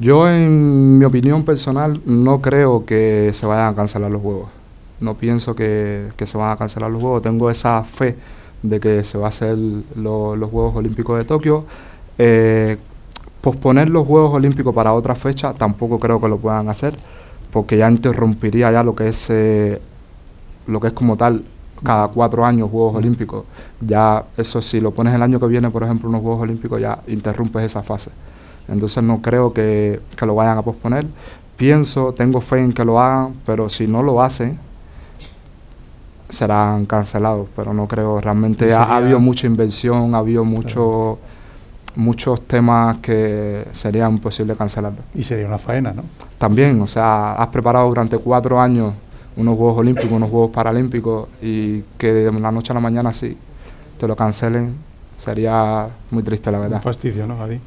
Yo, en mi opinión personal, no creo que se vayan a cancelar los Juegos. No pienso que se van a cancelar los Juegos. Tengo esa fe de que se va a hacer los Juegos Olímpicos de Tokio. Posponer los Juegos Olímpicos para otra fecha tampoco creo que lo puedan hacer, porque ya interrumpiría ya lo que es como tal cada 4 años Juegos Olímpicos. Ya eso, si lo pones el año que viene, por ejemplo, unos Juegos Olímpicos, ya interrumpes esa fase. Entonces no creo que lo vayan a posponer. Pienso, tengo fe en que lo hagan, pero si no lo hacen, serán cancelados. Pero no creo, realmente ha habido mucha inversión, ha habido muchos temas que sería imposible cancelarlo. Y sería una faena, ¿no? También, o sea, has preparado durante 4 años unos Juegos Olímpicos, unos Juegos Paralímpicos, y que de la noche a la mañana sí te lo cancelen, sería muy triste, la verdad. Un fastidio, ¿no, Javi?